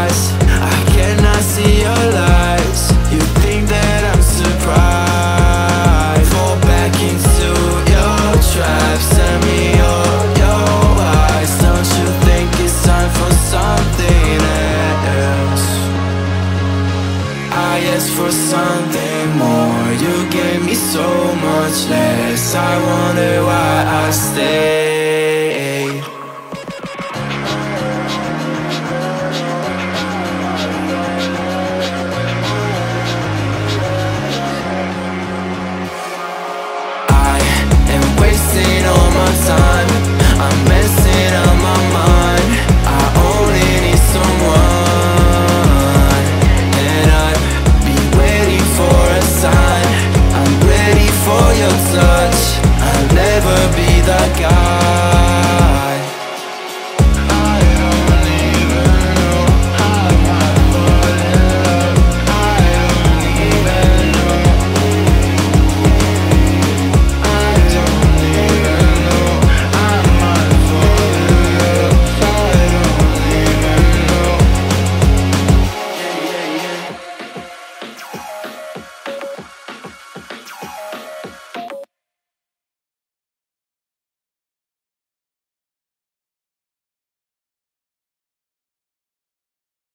eyes, I cannot see your lies. You think that I'm surprised. Fall back into your traps, send me all your lies. Don't you think it's time for something else? I asked for something more, you gave me so much less. I wonder why I stayed.